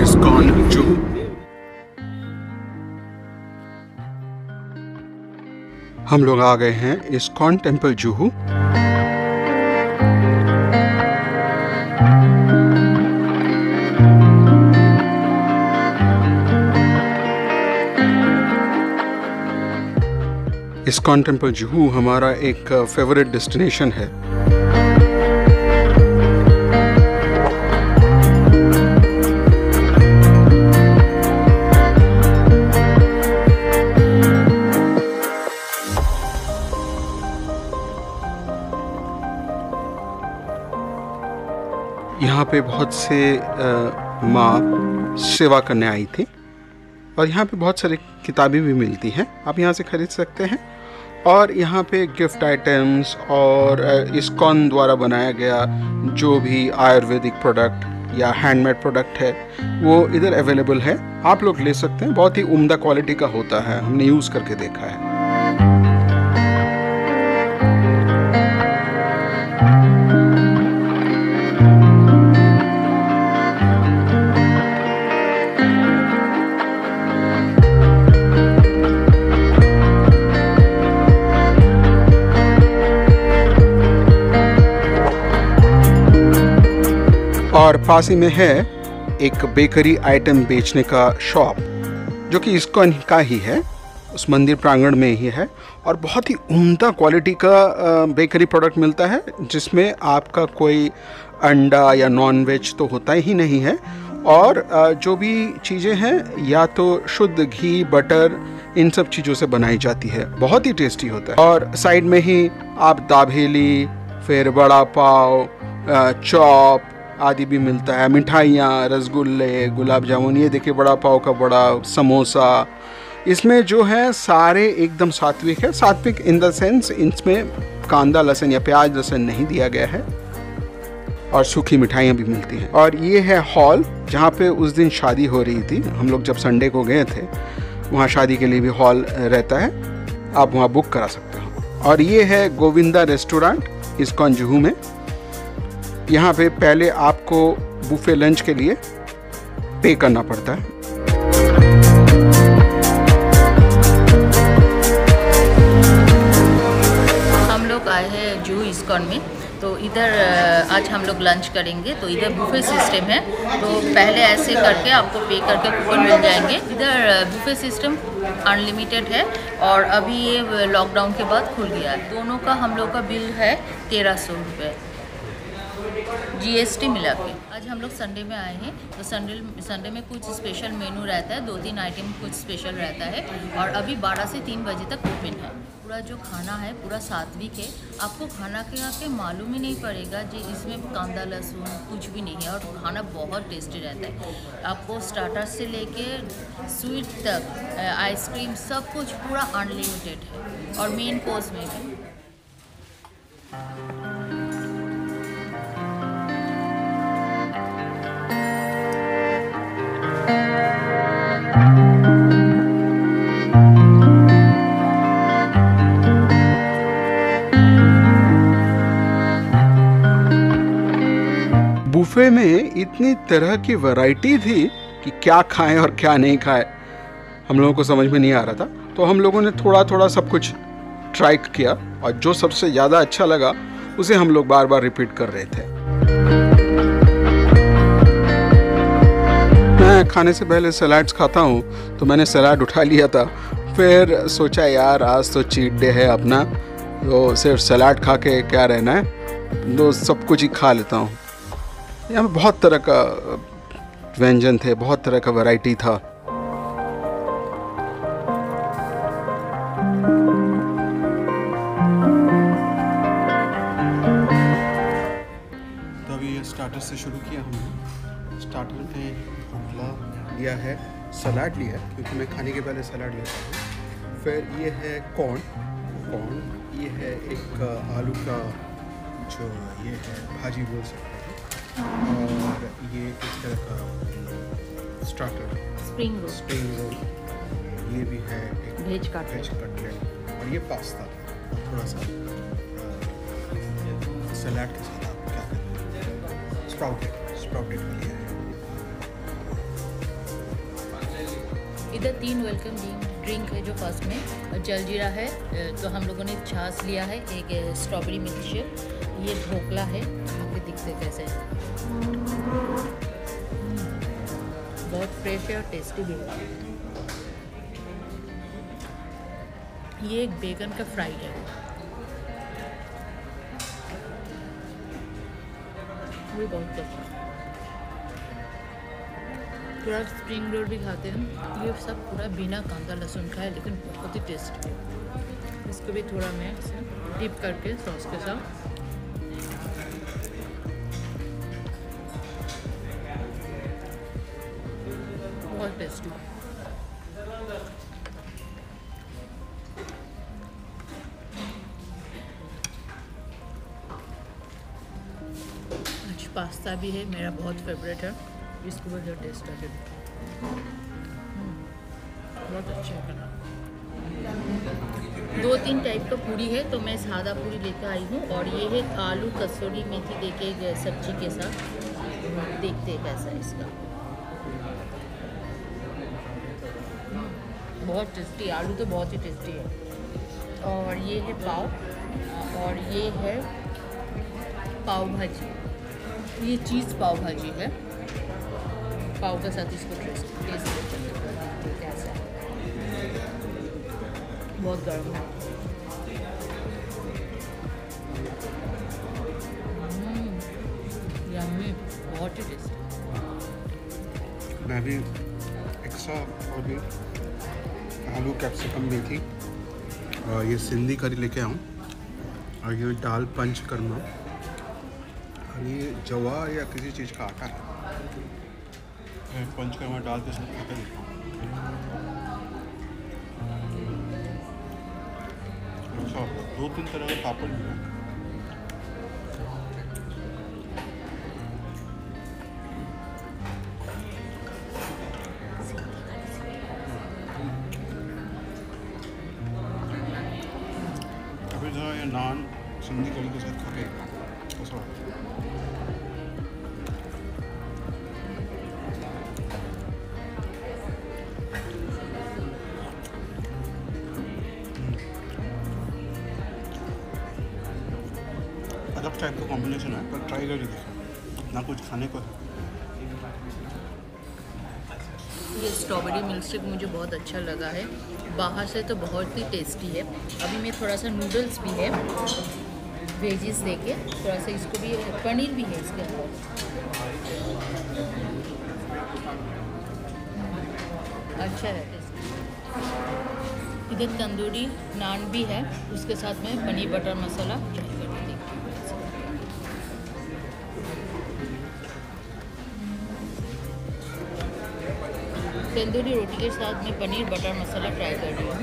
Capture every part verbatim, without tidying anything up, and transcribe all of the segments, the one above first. ISKCON जो हम लोग आ गए हैं ISKCON temple Juhu. ISKCON temple Juhu हमारा एक फेवरेट डेस्टिनेशन है। यहाँ पे बहुत से माँ सेवा करने आई थी और यहाँ पे बहुत सारी किताबें भी मिलती हैं, आप यहाँ से खरीद सकते हैं। और यहाँ पे गिफ्ट आइटम्स और इसकॉन द्वारा बनाया गया जो भी आयुर्वेदिक प्रोडक्ट या हैंडमेड प्रोडक्ट है वो इधर अवेलेबल है, आप लोग ले सकते हैं। बहुत ही उम्दा क्वालिटी का होता है, हमने यूज़ करके देखा है। और पास ही में है एक बेकरी आइटम बेचने का शॉप जो कि इसकॉन का ही है, उस मंदिर प्रांगण में ही है। और बहुत ही उम्दा क्वालिटी का बेकरी प्रोडक्ट मिलता है जिसमें आपका कोई अंडा या नॉन वेज तो होता ही नहीं है, और जो भी चीज़ें हैं या तो शुद्ध घी बटर इन सब चीज़ों से बनाई जाती है, बहुत ही टेस्टी होता है। और साइड में ही आप दाबेली, फिर बड़ा पाव, चॉप आदि भी मिलता है, मिठाइयाँ, रसगुल्ले, गुलाब जामुन, ये देखिए बड़ा पाव का बड़ा समोसा। इसमें जो है सारे एकदम सात्विक है, सात्विक इन द सेंस इसमें कांदा लहसुन या प्याज लहसुन नहीं दिया गया है। और सूखी मिठाइयाँ भी मिलती हैं। और ये है हॉल जहाँ पे उस दिन शादी हो रही थी, हम लोग जब संडे को गए थे वहाँ शादी के लिए भी हॉल रहता है, आप वहाँ बुक करा सकते हो। और ये है गोविंदा रेस्टोरेंट इसकॉन जुहू में। यहाँ पे पहले आपको बुफे लंच के लिए पे करना पड़ता है। हम लोग आए हैं जुहू इसकॉन में, तो इधर आज हम लोग लंच करेंगे। तो इधर बुफे सिस्टम है, तो पहले ऐसे करके आपको पे करके कूपन मिल जाएंगे। इधर बुफे सिस्टम अनलिमिटेड है और अभी ये लॉकडाउन के बाद खुल गया है। दोनों का हम लोग का बिल है तेरह सौ रुपये जी एस टी मिला के। आज हम लोग संडे में आए हैं, तो संडे संडे में कुछ स्पेशल मेनू रहता है, दो तीन आइटम कुछ स्पेशल रहता है। और अभी बारह से तीन बजे तक ओपन है। पूरा जो खाना है पूरा सात्विक है, आपको खाना खा के मालूम ही नहीं पड़ेगा जी इसमें कांदा लहसुन कुछ भी नहीं है। और खाना बहुत टेस्टी रहता है, आपको स्टार्टर से लेके स्वीट तक, आइसक्रीम, सब कुछ पूरा अनलिमिटेड है। और मेन कोर्स में भी बुफे में इतनी तरह की वैरायटी थी कि क्या खाएं और क्या नहीं खाएं हम लोगों को समझ में नहीं आ रहा था। तो हम लोगों ने थोड़ा थोड़ा सब कुछ ट्राई किया और जो सबसे ज़्यादा अच्छा लगा उसे हम लोग बार बार रिपीट कर रहे थे। मैं खाने से पहले सलाड्स खाता हूँ, तो मैंने सलाड उठा लिया था। फिर सोचा यार आज तो चीट डे है अपना, तो सिर्फ सलाड खा के क्या रहना है, तो सब कुछ ही खा लेता हूँ। यहाँ पर बहुत तरह का व्यंजन थे, बहुत तरह का वैरायटी था। अभी स्टार्टर से शुरू किया हमने। स्टार्टर में ढोकला लिया है, सलाद लिया है क्योंकि मैं खाने के पहले सलाद लेता हूँ। फिर ये है कॉर्न कॉर्न, ये है एक आलू का जो ये है भाजी बोल सकते हैं, और ये इस तरह का starter spring roll spring roll ये भी है एक वेज कटलेट, और ये पास्ता थोड़ा सा सलाद के साथ आप क्या करते हैं, स्प्राउटेड स्प्राउटेड लिया है। इधर तीन वेलकम ड्रिंक है जो फर्स्ट में जलजीरा है तो हम लोगों ने छाछ लिया है, एक स्ट्रॉबेरी मिल्कशेक, ये ढोकला है, आपको दिखते कैसे बहुत फ्रेश है और टेस्टी भी है। ये एक बेगन का फ्राई है, ये बहुत टेस्टी है। पूरा स्प्रिंग रोल भी खाते हैं, ये सब पूरा बिना कांदा लहसुन का है लेकिन बहुत ही टेस्टी है। इसको भी थोड़ा मैं डिप करके सॉस के साथ बहुत टेस्टी। आज पास्ता भी है, मेरा बहुत फेवरेट है, इसको बहुत टेस्ट आते हैं, बहुत अच्छा बना। दो तीन टाइप का पूरी है तो मैं सादा पूरी लेकर आई हूँ, और ये है आलू कसूरी मेथी देके सब्जी के साथ, देखते हैं कैसा है इसका, बहुत टेस्टी। आलू तो बहुत ही टेस्टी है। और ये है पाव, और ये है पाव भाजी, ये चीज़ पाव भाजी है, पाव के साथ इसको टेस्ट टेस्ट कैसा है, बहुत गर्म है। यम्मी, बहुत ही टेस्टी। मैं भी एक्स्ट्रा और भी आलू कैप्सिकम भी थी, और ये सिंधी करी लेके आऊँ, और ये दाल पंच करना, और ये जवार या किसी चीज़ का आटा है, पंच करवा डाल के साथ खाता हूँ। अच्छा, दो तीन तरह का पापड़ भी है। अभी जरा ये नान सिंधी करी के साथ खाते हैं। अलग टाइप का कॉम्बिनेशन है, पर ट्राई करके देखो, इतना कुछ खाने को है। ये स्ट्रॉबेरी मिल्कशेक मुझे बहुत अच्छा लगा है, बाहर से तो बहुत ही टेस्टी है। अभी मैं थोड़ा सा नूडल्स भी है वेजिस देके, थोड़ा सा इसको भी, पनीर भी है इसके अंदर, अच्छा है टेस्टी। इधर तंदूरी नान भी है, उसके साथ में पनीर बटर मसाला। तंदूरी रोटी के साथ मैं पनीर बटर मसाला ट्राई कर रही हूँ।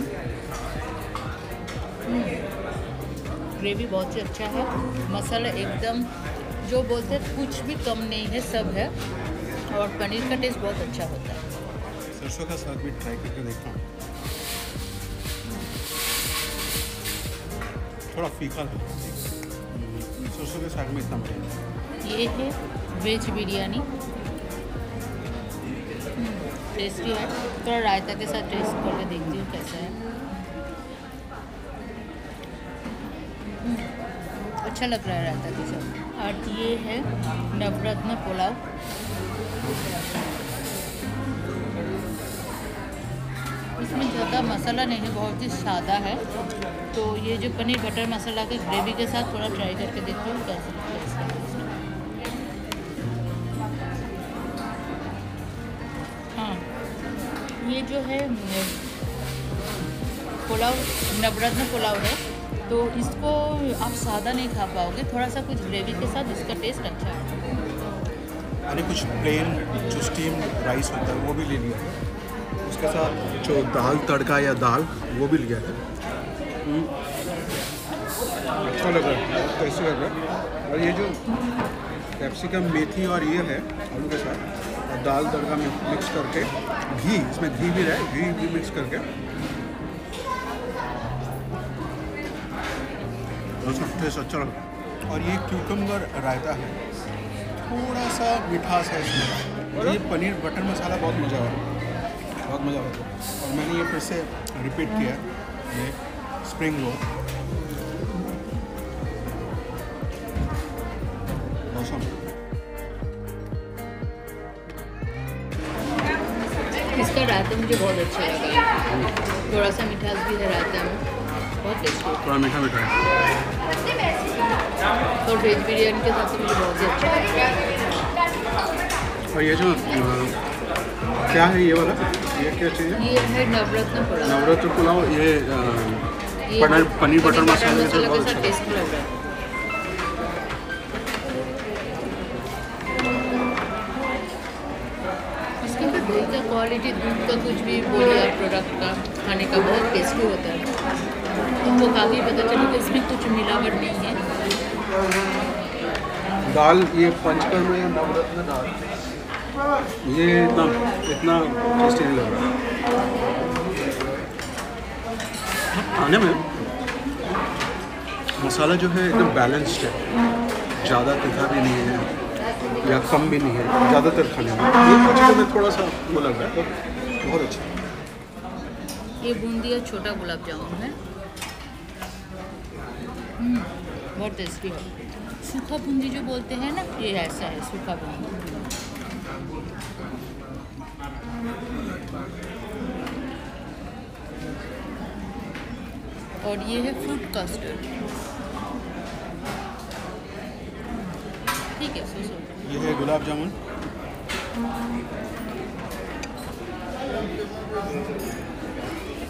ग्रेवी बहुत ही अच्छा है, मसाला एकदम जो बोलते हैं कुछ भी कम नहीं है, सब है, और पनीर का टेस्ट बहुत अच्छा होता है। सरसों का साग भी ट्राई करके देखता हूँ, थोड़ा फीका है सरसों के साग में, इतना मजा। ये है वेज बिरयानी, टेस्टी है, थोड़ा रायता के साथ टेस्ट करके देखती हूँ कैसा है, अच्छा लग रहा है रायता के साथ। और ये है नवरत्न पुलाव, इसमें ज़्यादा मसाला नहीं है, बहुत ही सादा है। तो ये जो पनीर बटर मसाला के ग्रेवी के साथ थोड़ा ट्राई करके देखती हूँ कैसा लगता है इसका। ये जो है पुलाव नवरत्न पुलाव है, तो इसको आप सादा नहीं खा पाओगे, थोड़ा सा कुछ ग्रेवी के साथ इसका टेस्ट अच्छा है। अरे कुछ प्लेन जो स्टीम राइस होता है वो भी ले लिया है, उसके साथ जो दाल तड़का या दाल वो भी लिया है। अच्छा लग रहा है, कैसे लग रहा है। और ये जो कैप्सिकम मेथी और ये है आलू के साथ और दाल तड़का में मिक्स करके, घी इसमें घी भी रहा है, घी भी मिक्स करके टेस्ट अच्छा लग रहा है। और ये क्यूकम्बर रायता है, थोड़ा सा मिठास है इसमें। और ये पनीर बटर मसाला बहुत मज़ा आ रहा है, बहुत मज़ा आ रहा है। और मैंने ये फिर से रिपीट किया है, ये स्प्रिंग रोल मौसम। इसका रायता मुझे बहुत अच्छा लगा, थोड़ा सा मिठास भी है रायता में, बहुत टेस्टी, थोड़ा मीठा मीठा है। तो वेज बिरयानी के साथ मुझे बहुत ही अच्छा है। और ये जो क्या है ये वाला, ये क्या चीज़ है? ये है नवरत्न पुलाव। नवरत्न पुलाव ये पनीर पनीर बटर मसाला के साथ बहुत टेस्टी लग रहा है। इसका क्वालिटी दूध का कुछ भी बोले प्रोडक्ट का खाने का बहुत टेस्टी होता है, तुमको काफ़ी पता चला कि इसमें कुछ मिलावट नहीं है। दाल ये पंचकर्म या नवरत्न दाल ये इतना इतना टेस्टी नहीं लग रहा खाने में। मसाला जो है एकदम बैलेंस्ड है, ज़्यादा तीखा भी नहीं है या कम भी नहीं है, ज़्यादातर खाने में ये मछली में थोड़ा सा वो लग रहा है, तो बहुत अच्छा। ये बूंदी छोटा गुलाब जामुन है, बहुत टेस्टी है। सूखा बूंदी जो बोलते हैं ना, ये ऐसा है सूखा बूंदी। और ये है फ्रूट कस्टर्ड, ठीक है। सो सो ये है गुलाब जामुन,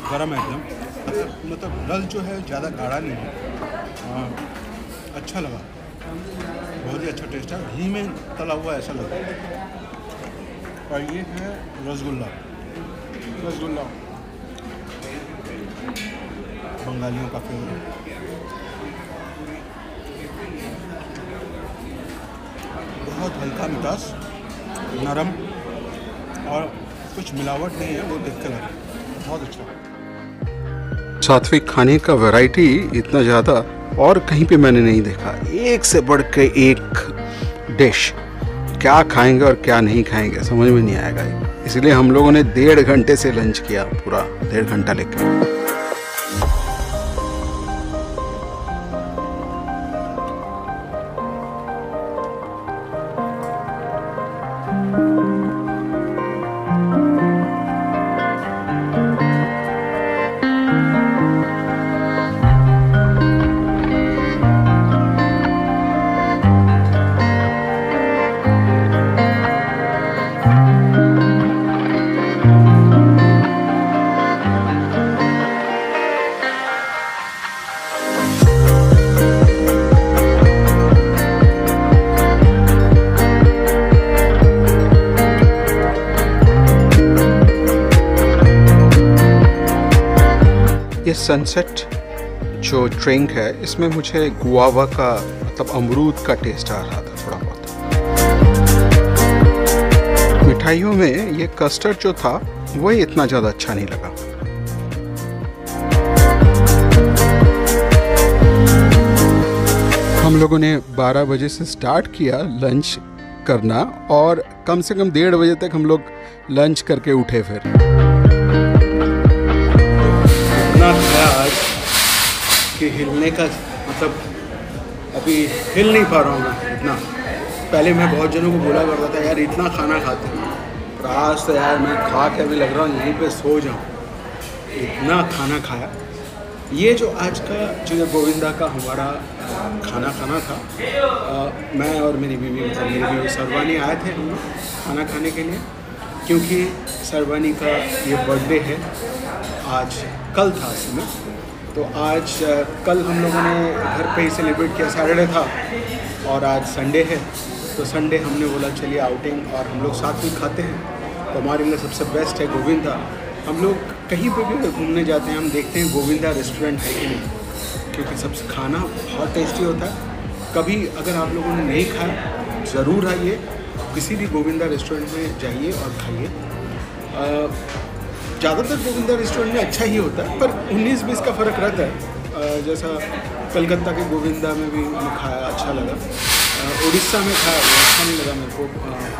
गरम है एकदम, मतलब रस जो है ज़्यादा गाढ़ा नहीं है। हाँ अच्छा लगा, बहुत ही अच्छा टेस्ट है, घी में तला हुआ ऐसा लगा। और ये है रसगुल्ला, रसगुल्ला बंगालियों का फेवरेट। बहुत हल्का मिठास, नरम और कुछ मिलावट नहीं है, वो देख के लगा बहुत अच्छा। सात्विक खाने का वैरायटी इतना ज़्यादा और कहीं पे मैंने नहीं देखा, एक से बढ़ के एक डिश, क्या खाएंगे और क्या नहीं खाएंगे समझ में नहीं आएगा। इसलिए हम लोगों ने डेढ़ घंटे से लंच किया, पूरा डेढ़ घंटा लेकर। ये सनसेट जो ड्रिंक है इसमें मुझे गुआवा का मतलब अमरूद का टेस्ट आ रहा था थोड़ा बहुत। मिठाइयों में ये कस्टर्ड जो था वही इतना ज़्यादा अच्छा नहीं लगा। हम लोगों ने बारह बजे से स्टार्ट किया लंच करना और कम से कम डेढ़ बजे तक हम लोग लंच करके उठे। फिर आज कि हिलने का मतलब अभी हिल नहीं पा रहा हूँ मैं इतना। पहले मैं बहुत जनों को बोला करता था यार इतना खाना खाते हैं, पर आज तो यार मैं खा के अभी लग रहा हूँ यहीं पे सो जाऊँ, इतना खाना खाया। ये जो आज का जो गोविंदा का हमारा खाना खाना था, आ, मैं और मेरी बीवी मतलब मेरी बीवी सर्बानी आए थे हम लोग खाना खाने के लिए, क्योंकि सर्बानी का ये बर्थडे है आज, कल था इसमें, तो आज कल हम लोगों ने घर पे ही सेलिब्रेट किया, सैटरडे था और आज संडे है, तो संडे हमने बोला चलिए आउटिंग, और हम लोग साथ में खाते हैं। तो हमारे लिए सबसे बेस्ट है गोविंदा। हम लोग कहीं पे भी घूमने जाते हैं, हम देखते हैं गोविंदा रेस्टोरेंट है कि नहीं, क्योंकि सब खाना बहुत टेस्टी होता है। कभी अगर आप लोगों ने नहीं खाया, ज़रूर आइए, किसी भी गोविंदा रेस्टोरेंट में जाइए और खाइए। ज़्यादातर गोविंदा रेस्टोरेंट में अच्छा ही होता है, पर उन्नीस बीस का फ़र्क रहता है। जैसा कलकत्ता के गोविंदा में भी मैं खाया, अच्छा लगा। उड़ीसा में खाया, अच्छा नहीं लगा मेरे को,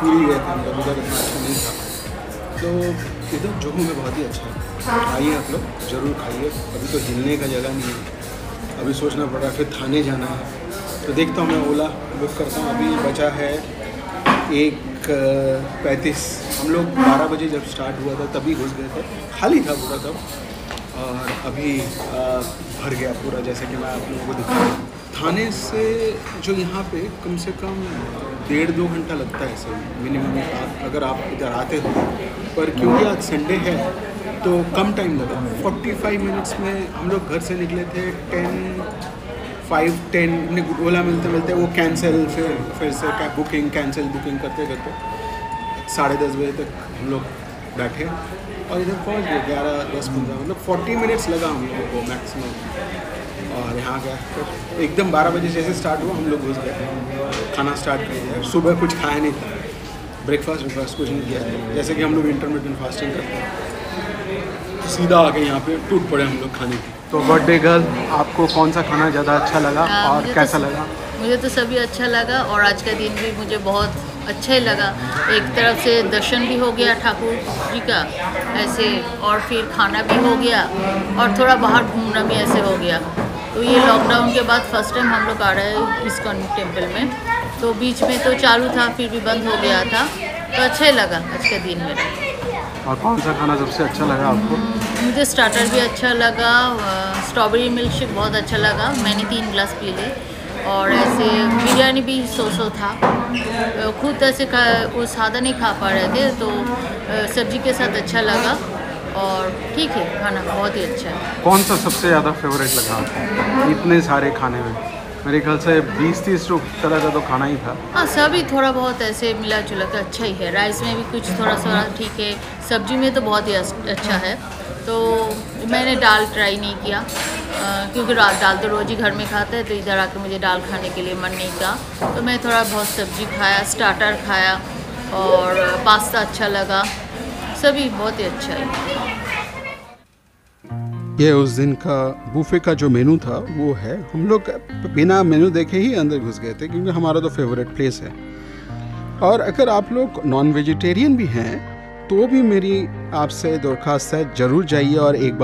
पूरी गए थे मतलब, उधर इतना अच्छा नहीं था। तो इधर जुहू में बहुत ही अच्छा है, आइए आप लोग ज़रूर खाइए। अभी तो हिलने का जगह नहीं है, अभी सोचना पड़ रहा है फिर थाने जाना है, तो देखता हूँ मैं ओला बुक करता हूँ। अभी बचा है एक पैंतीस। हम लोग बारह बजे जब स्टार्ट हुआ था तभी घुस गए थे, खाली था पूरा तब, और अभी भर गया पूरा, जैसे कि मैं आप लोगों को दिखा रहा हूँ। थाने से जो यहाँ पे कम से कम डेढ़ दो घंटा लगता है सर मिनिमम, अगर आप इधर आते हो। पर क्योंकि आज संडे है तो कम टाइम लगा, पैंतालीस मिनट्स में हम लोग घर से निकले थे। टेन फाइव टेन ने ओला मिलते मिलते वो कैंसिल, फिर फिर से कैब बुकिंग कैंसिल बुकिंग करते करते साढ़े दस बजे तक हम लोग बैठे और इधर पहुंच गए ग्यारह दस पंद्रह, मतलब चालीस मिनट्स लगा हम लोगों को मैक्सिमम। और यहाँ गया फिर एकदम बारह बजे जैसे स्टार्ट हुआ, हम लोग घुस गए, खाना स्टार्ट कर दिया। सुबह कुछ खाया नहीं था, ब्रेकफास्ट ब्रेकफास्ट कुछ नहीं किया, जैसे कि हम लोग इंटरमिटेंट फास्टिंग करते हैं। तो सीधा आके यहाँ पे टूट पड़े हम लोग खाने के। तो बर्थडे गर्ल, आपको कौन सा खाना ज़्यादा अच्छा लगा आ, और कैसा तो, लगा? मुझे तो सभी अच्छा लगा, और आज का दिन भी मुझे बहुत अच्छा ही लगा। एक तरफ से दर्शन भी हो गया ठाकुर जी का ऐसे, और फिर खाना भी हो गया, और थोड़ा बाहर घूमना भी ऐसे हो गया। तो ये लॉकडाउन के बाद फर्स्ट टाइम हम लोग आ रहे हैं इसकॉन टेम्पल में। तो बीच में तो चालू था, फिर भी बंद हो गया था, तो अच्छा ही लगा आज का दिन मेरा। और कौन सा खाना सबसे अच्छा लगा आपको? मुझे स्टार्टर भी अच्छा लगा, स्ट्रॉबेरी मिल्क शेक बहुत अच्छा लगा, मैंने तीन ग्लास पी ले। और ऐसे बिरयानी भी सो सो था, खुद ऐसे खा वो सादा नहीं खा पा रहे थे, तो सब्जी के साथ अच्छा लगा। और ठीक है, खाना बहुत ही अच्छा है। कौन सा सबसे ज़्यादा फेवरेट लगा आपको इतने सारे खाने में? मेरे ख्याल से बीस तीस तरह का तो खाना ही था। हाँ, सभी थोड़ा बहुत ऐसे मिला जुला के अच्छा ही है। राइस में भी कुछ थोड़ा सा ठीक है, सब्जी में तो बहुत ही अच्छा है। तो मैंने दाल ट्राई नहीं किया, आ, क्योंकि दाल तो रोज़ ही घर में खाता है, तो इधर आके मुझे दाल खाने के लिए मन नहीं था। तो मैं थोड़ा बहुत सब्जी खाया, स्टार्टर खाया, और पास्ता अच्छा लगा, सभी बहुत ही अच्छा है। ये उस दिन का बूफे का जो मेनू था वो है। हम लोग बिना मेनू देखे ही अंदर घुस गए थे, क्योंकि हमारा तो फेवरेट प्लेस है। और अगर आप लोग नॉन वेजिटेरियन भी हैं तो भी मेरी आपसे दरख्वास्त है, ज़रूर जाइए और एक बार